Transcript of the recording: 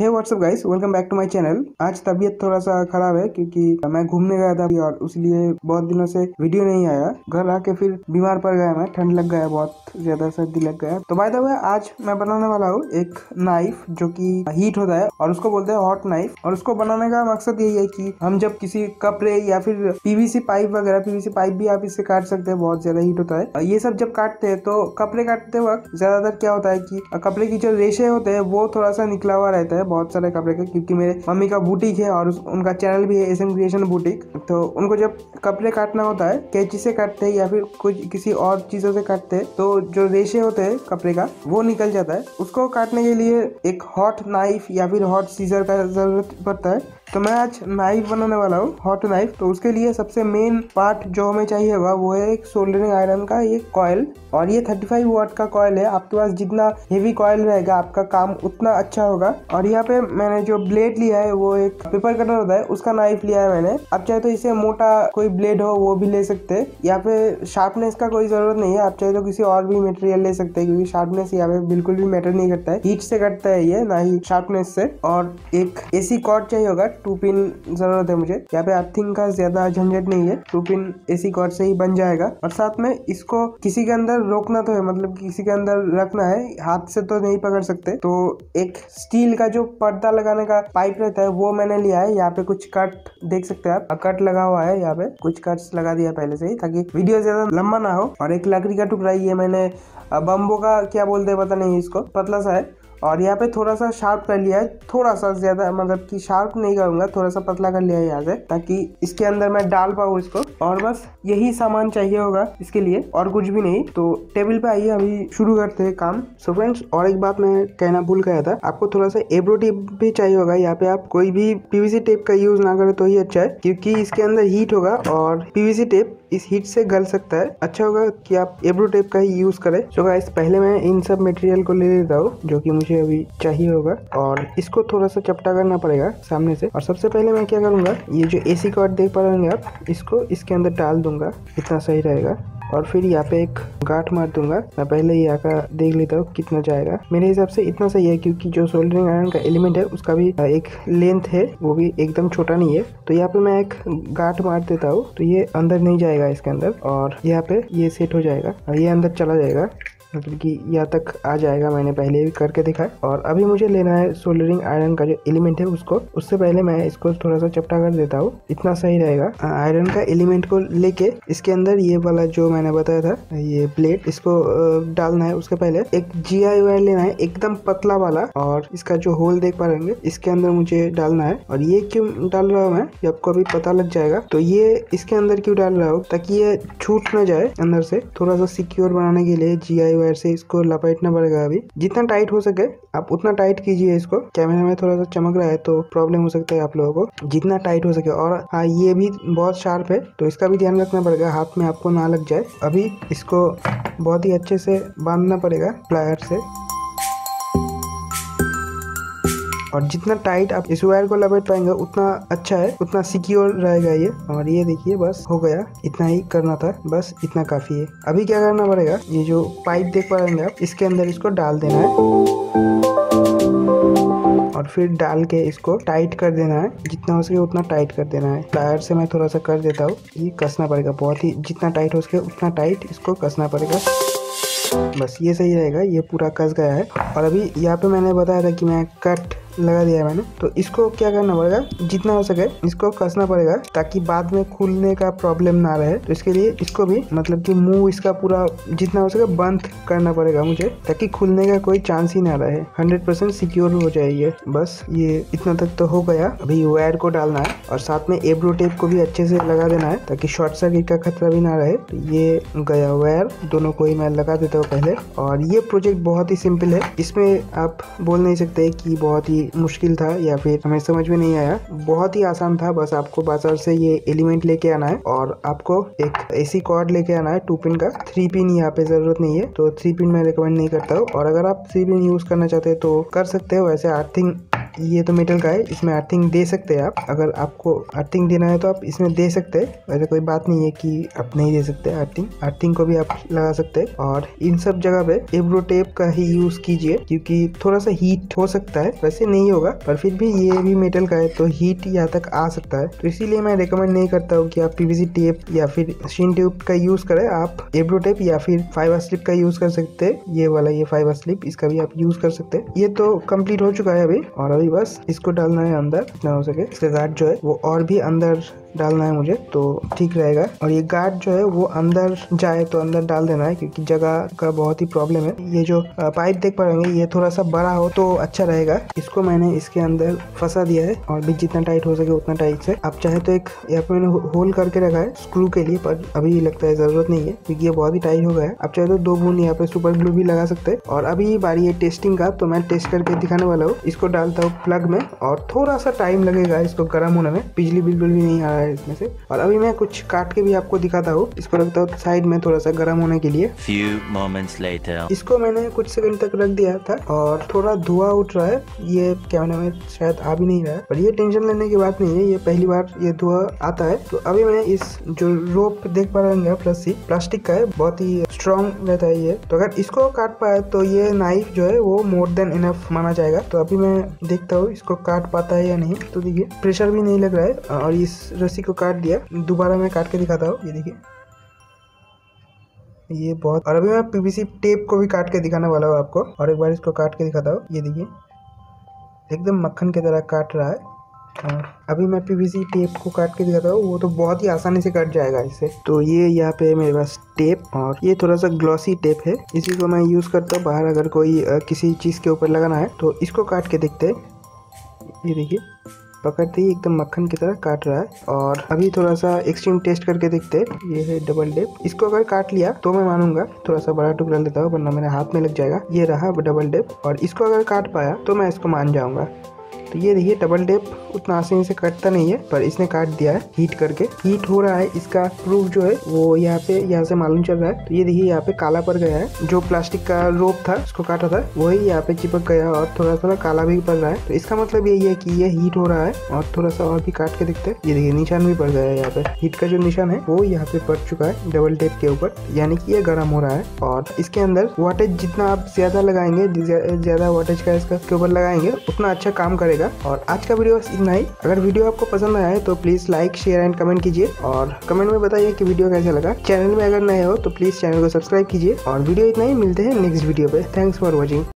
Hey WhatsApp guys, welcome back to my channel. आज तबीयत थोड़ा सा खराब है क्योंकि मैं घूमने गया था और इसलिए बहुत दिनों से वीडियो नहीं आया। घर आके फिर बीमार पड़ गया मैं, ठंड लग गया, बहुत ज्यादा सर्दी लग गया। तो बाय द वे आज मैं बनाने वाला हूँ एक नाइफ जो कि हीट होता है और उसको बोलते हैं हॉट नाइफ। और उसको बनाने का मकसद यही है कि हम जब किसी कपड़े या फिर पीवीसी पाइप वगैरह, पीवीसी पाइप भी आप इससे काट सकते हैं, बहुत ज्यादा हीट होता है। ये सब जब काटते हैं तो कपड़े काटते वक्त ज्यादातर क्या होता है कि कपड़े की जो रेशे होते हैं वो थोड़ा सा निकला हुआ रहता है बहुत सारे कपड़े के, क्योंकि मेरे मम्मी का बुटीक है और उनका चैनल भी है एसएम क्रिएशन बुटीक। तो उनको जब कपड़े काटना होता है, कैंची से काटते हैं या फिर कुछ किसी और चीजों से काटते हैं तो जो रेशे होते हैं कपड़े का वो निकल जाता है। उसको काटने के लिए एक हॉट नाइफ या फिर हॉट सीजर का जरूरत पड़ता है। तो मैं आज नाइफ बनाने वाला हूँ, हॉट नाइफ। तो उसके लिए सबसे मेन पार्ट जो हमें चाहिए होगा वो है एक सोल्डरिंग आयरन का ये कॉयल। और ये 35 वाट का कॉयल है। आपके पास जितना हेवी कॉयल रहेगा आपका काम उतना अच्छा होगा। और यहाँ पे मैंने जो ब्लेड लिया है वो एक पेपर कटर होता है, उसका नाइफ लिया है मैंने। आप चाहे तो इसे मोटा कोई ब्लेड हो वो भी ले सकते हैं। यहाँ पे शार्पनेस का कोई जरूरत नहीं है, आप चाहे तो किसी और भी मटेरियल ले सकते हैं क्योंकि शार्पनेस यहाँ पे बिल्कुल भी मैटर नहीं करता है। हीट से कटता है ये, ना ही शार्पनेस से। और एक एसी कॉर्ड चाहिए होगा, 2 पिन जरूरत है मुझे। यहाँ पे अर्थिंग का ज्यादा झंझट नहीं है, 2 पिन एसी कॉर्ड से ही बन जाएगा। और साथ में इसको किसी के अंदर रोकना तो है, मतलब किसी के अंदर रखना है, हाथ से तो नहीं पकड़ सकते। तो एक स्टील का जो पर्दा लगाने का पाइप रहता है वो मैंने लिया है। यहाँ पे कुछ कट देख सकते हैं आप, कट लगा हुआ है यहाँ पे, कुछ कट्स लगा दिया पहले से ही ताकि वीडियो ज्यादा लंबा ना हो। और एक लकड़ी का टुकड़ा, ये मैंने बम्बो का क्या बोलते हैं पता नहीं, इसको पतला सा है। और यहाँ पे थोड़ा सा शार्प कर लिया है, थोड़ा सा ज्यादा, मतलब कि शार्प नहीं करूंगा, थोड़ा सा पतला कर लिया है यहाँ से ताकि इसके अंदर मैं डाल पाऊँ इसको। और बस यही सामान चाहिए होगा इसके लिए और कुछ भी नहीं। तो टेबल पे आइए, अभी शुरू करते हैं काम। सो फ्रेंड्स, और एक बात मैं कहना भूल गया था, आपको थोड़ा सा एब्रो टेप भी चाहिए होगा। यहाँ पे आप कोई भी पीवीसी टेप का यूज ना करें तो ही अच्छा है क्योंकि इसके अंदर हीट होगा और पीवीसी टेप इस हीट से गल सकता है। अच्छा होगा कि आप एब्रो टेप का ही यूज करें। सो गाइस, पहले मैं इन सब मटेरियल को ले लेता हूँ जो कि मुझे अभी चाहिए होगा और इसको थोड़ा सा चपटा करना पड़ेगा सामने से। और सबसे पहले मैं क्या करूँगा, ये जो एसी कॉर्ड देख पा रहे होंगे आप, इसको इसके अंदर डाल दूंगा, इतना सही रहेगा। और फिर यहाँ पे एक गांठ मार दूंगा। मैं पहले यहाँ का देख लेता हूँ कितना जाएगा, मेरे हिसाब से इतना सही है क्योंकि जो सोल्डरिंग आयरन का एलिमेंट है उसका भी एक लेंथ है, वो भी एकदम छोटा नहीं है। तो यहाँ पे मैं एक गांठ मार देता हूँ तो ये अंदर नहीं जाएगा इसके अंदर, और यहाँ पे ये सेट हो जाएगा और ये अंदर चला जाएगा, मतलब कि यहाँ तक आ जाएगा। मैंने पहले भी करके देखा है। और अभी मुझे लेना है सोल्डरिंग आयरन का जो एलिमेंट है उसको। उससे पहले मैं इसको थोड़ा सा चपटा कर देता हूँ, इतना सही रहेगा। आयरन का एलिमेंट को लेके इसके अंदर ये वाला जो मैंने बताया था ये प्लेट, इसको डालना है। उसके पहले एक GI वायर लेना है, एकदम पतला वाला, और इसका जो होल देख पा रहे होंगे इसके अंदर मुझे डालना है। और ये क्यों डाल रहा हूँ मैं, ये आपको अभी पता लग जाएगा। तो ये इसके अंदर क्यों डाल रहा हूँ, ताकि ये छूट ना जाए अंदर से। थोड़ा सा सिक्योर बनाने के लिए GI वायर से इसको लपेटना पड़ेगा। अभी जितना टाइट हो सके आप उतना टाइट कीजिए इसको। कैमरे में थोड़ा सा चमक रहा है तो प्रॉब्लम हो सकता है आप लोगों को, जितना टाइट हो सके। और हाँ, ये भी बहुत शार्प है तो इसका भी ध्यान रखना पड़ेगा, हाथ में आपको ना लग जाए। अभी इसको बहुत ही अच्छे से बांधना पड़ेगा प्लायर से। और जितना टाइट आप इस वायर को लपेट पाएंगे उतना अच्छा है, उतना सिक्योर रहेगा ये। और ये देखिए, बस हो गया, इतना ही करना था, बस इतना काफी है। अभी क्या करना पड़ेगा, ये जो पाइप देख पाएंगे आप, इसके अंदर इसको डाल देना है और फिर डाल के इसको टाइट कर देना है, जितना हो सके उतना टाइट कर देना है। प्लायर से मैं थोड़ा सा कर देता हूँ, ये कसना पड़ेगा बहुत ही, जितना टाइट हो सके उतना टाइट इसको कसना पड़ेगा। बस ये सही रहेगा, ये पूरा कस गया है। और अभी यहाँ पे मैंने बताया था कि मैं कट लगा दिया है मैंने, तो इसको क्या करना पड़ेगा, जितना हो सके इसको कसना पड़ेगा ताकि बाद में खुलने का प्रॉब्लम ना रहे। तो इसके लिए इसको भी, मतलब कि मुंह इसका पूरा जितना हो सके बंद करना पड़ेगा मुझे ताकि खुलने का कोई चांस ही ना रहे, 100% सिक्योर हो जाए। बस ये इतना तक तो हो गया। अभी वायर को डालना है और साथ में एब्रो टेप को भी अच्छे से लगा देना है ताकि शॉर्ट सर्किट का खतरा भी ना रहे। तो ये गया वायर, दोनों को ही मैं लगा देता हूँ पहले। और ये प्रोजेक्ट बहुत ही सिंपल है, इसमें आप बोल नहीं सकते कि बहुत ही मुश्किल था या फिर हमें समझ में नहीं आया, बहुत ही आसान था। बस आपको बाजार से ये एलिमेंट लेके आना है और आपको एक एसी कॉर्ड लेके आना है 2 पिन का। 3 पिन यहाँ पे जरूरत नहीं है तो 3 पिन मैं रिकमेंड नहीं करता हूँ। और अगर आप 3 पिन यूज करना चाहते हैं तो कर सकते हो, वैसे अर्थिंग ये तो मेटल का है, इसमें अर्थिंग दे सकते हैं आप। अगर आपको अर्थिंग देना है तो आप इसमें दे सकते हैं, ऐसा कोई बात नहीं है कि आप नहीं दे सकते अर्थिंग। अर्थिंग को भी आप लगा सकते हैं। और इन सब जगह पे एब्रो टेप का ही यूज कीजिए, क्योंकि थोड़ा सा हीट हो सकता है, वैसे नहीं होगा पर फिर भी ये भी मेटल का है तो हीट यहाँ तक आ सकता है। तो इसीलिए मैं रिकमेंड नहीं करता हूँ कि आप पीवीसी टेप या फिर शिन ट्यूब का यूज करें। आप एब्रो टेप या फिर फाइबर स्लिप का यूज कर सकते हैं। ये वाला ये फाइबर स्लिप, इसका भी आप यूज कर सकते हैं। ये तो कंप्लीट हो चुका है अभी, और अभी बस इसको डालना है अंदर जितना हो सके। इसका गार्ड जो है वो और भी अंदर डालना है मुझे, तो ठीक रहेगा। और ये गार्ड जो है वो अंदर जाए तो अंदर डाल देना है, क्योंकि जगह का बहुत ही प्रॉब्लम है। ये जो पाइप देख पाएंगे ये थोड़ा सा बड़ा हो तो अच्छा रहेगा। इसको मैंने इसके अंदर फंसा दिया है, और भी जितना टाइट हो सके उतना टाइट से। आप चाहे तो एक यहाँ पे मैंने होल करके रखा है स्क्रू के लिए, पर अभी लगता है जरूरत नहीं है क्योंकि ये बहुत ही टाइट हो गया है। आप चाहे तो दो बूंद यहाँ पे सुपर ग्लू भी लगा सकते हैं। और अभी बारी है टेस्टिंग का, तो मैं टेस्ट करके दिखाने वाला हूँ। इसको डालता हूँ प्लग में, और थोड़ा सा टाइम लगेगा इसको गर्म होने में। बिजली बिल्कुल भी नहीं आ रहा है इसमें से। और अभी मैं कुछ काट के भी आपको दिखाता हूँ। इसको रखता हूँ साइड में थोड़ा सा गर्म होने के लिए। Few moments later. इसको मैंने कुछ सेकंड तक रख दिया था, और थोड़ा धुआं उठ रहा है। ये कैमरे में शायद आ भी नहीं रहा है, पर ये टेंशन लेने की बात नहीं है, ये पहली बार ये धुआं आता है। तो अभी मैं इस जो रोप देख पा रहे हैं प्लास्टिक का है, बहुत ही स्ट्रॉन्ग रहता है ये। तो अगर इसको काट पाए तो ये नाइफ जो है वो मोर देन इनफ माना जाएगा। तो अभी मैं देखता हूँ इसको काट पाता है या नहीं। तो देखिए प्रेशर भी नहीं लग रहा है, और इस रस्सी को काट दिया। दोबारा मैं काट के दिखाता हूँ, ये देखिए ये बहुत। और अभी मैं पीवीसी टेप को भी काट के दिखाने वाला हूँ आपको, और एक बार इसको काट के दिखाता हूँ। ये देखिए एकदम मक्खन की तरह काट रहा है। अभी मैं पीवीसी टेप को काट के दिखाता हूँ, वो तो बहुत ही आसानी से कट जाएगा इससे। तो ये यहाँ पे मेरे पास टेप, और ये थोड़ा सा ग्लॉसी टेप है, इसी को मैं यूज़ करता हूँ बाहर अगर कोई किसी चीज़ के ऊपर लगाना है। तो इसको काट के देखते हैं। ये देखिए पकड़ते ही एकदम मक्खन की तरह काट रहा है। और अभी थोड़ा सा एक्सट्रीम टेस्ट करके देखते हैं। ये है डबल टेप, इसको अगर काट लिया तो मैं मानूंगा। थोड़ा सा बड़ा टुकड़ा लेता हूँ वरना मेरे हाथ में लग जाएगा। ये रहा डबल टेप, और इसको अगर काट पाया तो मैं इसको मान जाऊंगा। तो ये देखिए डबल टेप उतना आसानी से कटता नहीं है, पर इसने काट दिया है हीट करके। हीट हो रहा है, इसका प्रूफ जो है वो यहाँ से मालूम चल रहा है। तो ये देखिए यहाँ पे काला पड़ गया है। जो प्लास्टिक का रोप था उसको काटा था वही यहाँ पे चिपक गया, और थोड़ा थोड़ा काला भी पड़ रहा है। तो इसका मतलब यही है कि ये हीट हो रहा है। और थोड़ा सा और भी काट के देखते हैं। ये देखिए निशान भी पड़ गया है यहाँ पे, हीट का जो निशान है वो यहाँ पे पड़ चुका है डबल टेप के ऊपर, यानी कि ये गर्म हो रहा है। और इसके अंदर वाटेज जितना आप ज्यादा लगाएंगे, ज्यादा वाटेज का इसका के ऊपर लगाएंगे उतना अच्छा काम करेगा। और आज का वीडियो बस इतना ही। अगर वीडियो आपको पसंद आया है तो please like share and comment कीजिए, और कमेंट में बताइए कि वीडियो कैसा लगा। चैनल में अगर नए हो तो प्लीज चैनल को सब्सक्राइब कीजिए। और वीडियो इतना ही, मिलते हैं नेक्स्ट वीडियो पे। Thanks for watching.